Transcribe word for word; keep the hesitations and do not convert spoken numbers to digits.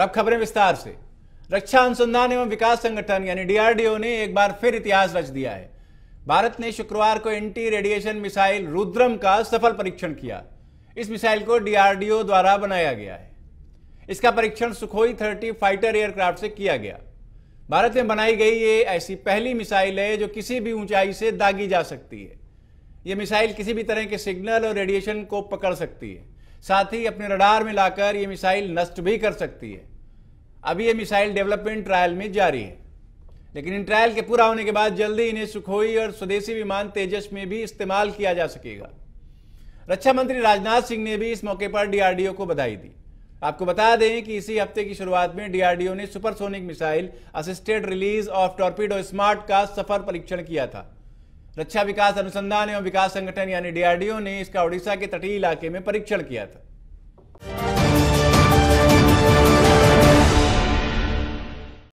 और अब खबरें विस्तार से। रक्षा अनुसंधान एवं विकास संगठन यानी डीआरडीओ ने एक बार फिर इतिहास रच दिया है। भारत ने शुक्रवार को एंटी रेडिएशन मिसाइल रुद्रम का सफल परीक्षण किया। इस मिसाइल को डीआरडीओ द्वारा बनाया गया है। इसका परीक्षण सुखोई तीस फाइटर एयरक्राफ्ट से किया गया। भारत में बनाई गई ये ऐसी पहली मिसाइल है जो किसी भी ऊंचाई से दागी जा सकती है। ये मिसाइल किसी भी तरह के सिग्नल और रेडिएशन को पकड़ सकती है, साथ ही अपने रडार में लाकर ये मिसाइल नष्ट भी कर सकती है। अभी ये मिसाइल डेवलपमेंट ट्रायल में जारी है, लेकिन इन ट्रायल के पूरा होने के बाद जल्दी इन्हें सुखोई और स्वदेशी विमान तेजस में भी इस्तेमाल किया जा सकेगा। रक्षा मंत्री राजनाथ सिंह ने भी इस मौके पर डीआरडीओ को बधाई दी। आपको बता दें कि इसी हफ्ते की शुरुआत में डीआरडीओ ने supersonic missile assisted release of torpedo SMART का सफल परीक्षण किया था। रक्षा विकास अनुसंधान एवं विकास संगठन यानी डीआरडीओ ने इसका ओडिशा के तटीय इलाके में परीक्षण किया था।